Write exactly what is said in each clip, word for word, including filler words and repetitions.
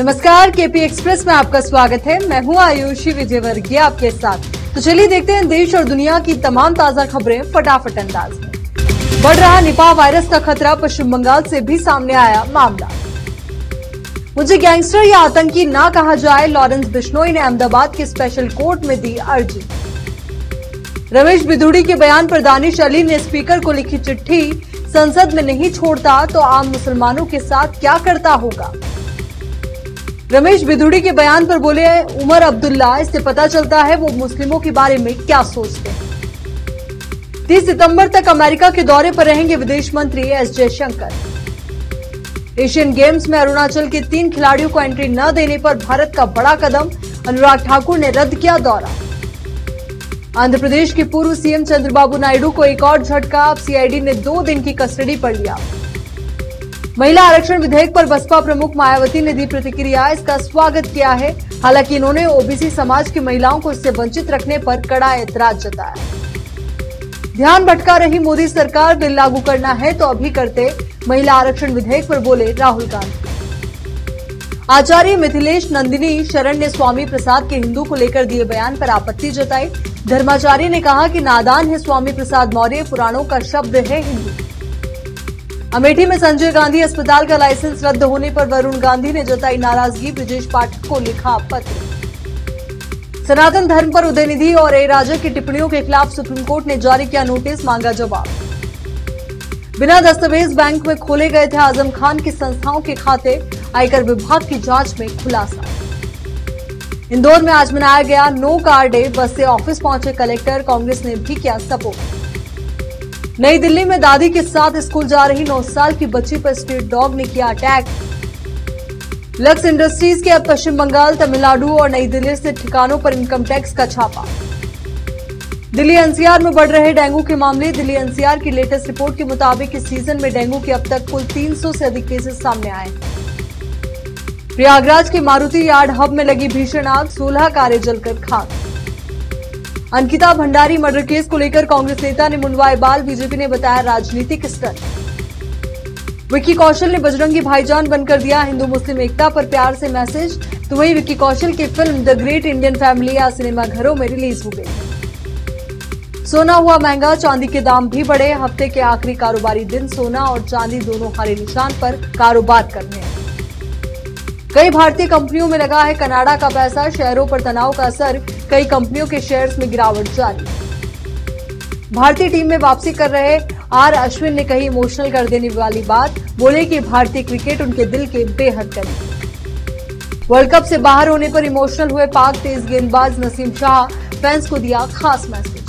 नमस्कार, KP express में आपका स्वागत है। मैं हूँ आयुषी विजयवर्गीय आपके साथ। तो चलिए देखते हैं देश और दुनिया की तमाम ताजा खबरें फटाफट अंदाज में। बढ़ रहा निपाह वायरस का खतरा, पश्चिम बंगाल से भी सामने आया मामला। मुझे गैंगस्टर या आतंकी ना कहा जाए, लॉरेंस बिश्नोई ने अहमदाबाद के स्पेशल कोर्ट में दी अर्जी। रमेश बिधुड़ी के बयान पर दानिश अली ने स्पीकर को लिखी चिट्ठी, संसद में नहीं छोड़ता तो आम मुसलमानों के साथ क्या करता होगा। रमेश बिधुड़ी के बयान पर बोले उमर अब्दुल्ला, इससे पता चलता है वो मुस्लिमों के बारे में क्या सोचते हैं। तीस सितंबर तक अमेरिका के दौरे पर रहेंगे विदेश मंत्री एस जयशंकर। एशियन गेम्स में अरुणाचल के तीन खिलाड़ियों को एंट्री न देने पर भारत का बड़ा कदम, अनुराग ठाकुर ने रद्द किया दौरा। आंध्र प्रदेश के पूर्व सीएम चंद्रबाबू नायडू को एक और झटका, अब सीआईडी ने दो दिन की कस्टडी पर लिया। महिला आरक्षण विधेयक पर बसपा प्रमुख मायावती ने दी प्रतिक्रिया, इसका स्वागत किया है। हालांकि इन्होंने ओबीसी समाज की महिलाओं को इससे वंचित रखने पर कड़ा ऐतराज जताया। ध्यान भटका रही मोदी सरकार, बिल लागू करना है तो अभी करते, महिला आरक्षण विधेयक पर बोले राहुल गांधी। आचार्य मिथिलेश नंदिनी शरण ने स्वामी प्रसाद के हिंदू को लेकर दिए बयान पर आपत्ति जताई। धर्माचार्य ने कहा कि नादान है स्वामी प्रसाद मौर्य, पुराणों का शब्द है हिंदू। अमेठी में संजय गांधी अस्पताल का लाइसेंस रद्द होने पर वरुण गांधी ने जताई नाराजगी, ब्रिजेश पाठक को लिखा पत्र। सनातन धर्म पर उदयनिधि और ए राजा की टिप्पणियों के खिलाफ सुप्रीम कोर्ट ने जारी किया नोटिस, मांगा जवाब। बिना दस्तावेज बैंक में खोले गए थे आजम खान की संस्थाओं के खाते, आयकर विभाग की जांच में खुलासा। इंदौर में आज मनाया गया नो कार डे, बस से ऑफिस पहुंचे कलेक्टर, कांग्रेस ने भी किया सपोर्ट। नई दिल्ली में दादी के साथ स्कूल जा रही नौ साल की बच्ची पर स्ट्रीट डॉग ने किया अटैक। लक्स इंडस्ट्रीज के अब पश्चिम बंगाल, तमिलनाडु और नई दिल्ली से ठिकानों पर इनकम टैक्स का छापा। दिल्ली एनसीआर में बढ़ रहे डेंगू के मामले, दिल्ली एनसीआर की लेटेस्ट रिपोर्ट के मुताबिक इस सीजन में डेंगू के अब तक कुल तीन सौ से अधिक केसेस सामने आए। प्रयागराज के मारुति यार्ड हब में लगी भीषण आग, सोलह कारें जलकर खाक। अंकिता भंडारी मर्डर केस को लेकर कांग्रेस नेता ने मुंडवाए बाल, बीजेपी ने बताया राजनीतिक स्टंट। विक्की कौशल ने बजरंगी भाईजान बनकर दिया हिंदू मुस्लिम एकता पर प्यार से मैसेज। तो वहीं विक्की कौशल की film the great Indian family आज सिनेमाघरों में रिलीज हो गई। सोना हुआ महंगा, चांदी के दाम भी बढ़े, हफ्ते के आखिरी कारोबारी दिन सोना और चांदी दोनों हरे निशान पर कारोबार करने। कई भारतीय कंपनियों में लगा है कनाडा का पैसा, शेयरों पर तनाव का असर, कई कंपनियों के शेयर्स में गिरावट जारी। भारतीय टीम में वापसी कर रहे आर अश्विन ने कही इमोशनल कर देने वाली बात, बोले कि भारतीय क्रिकेट उनके दिल के बेहद करीब। वर्ल्ड कप से बाहर होने पर इमोशनल हुए पाक तेज गेंदबाज नसीम शाह, फैंस को दिया खास मैसेज।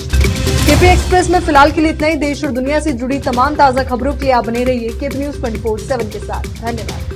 केपी एक्सप्रेस में फिलहाल के लिए इतना ही। देश और दुनिया से जुड़ी तमाम ताजा खबरों के लिए आप बने रहिए KP news twenty four seven के साथ। धन्यवाद।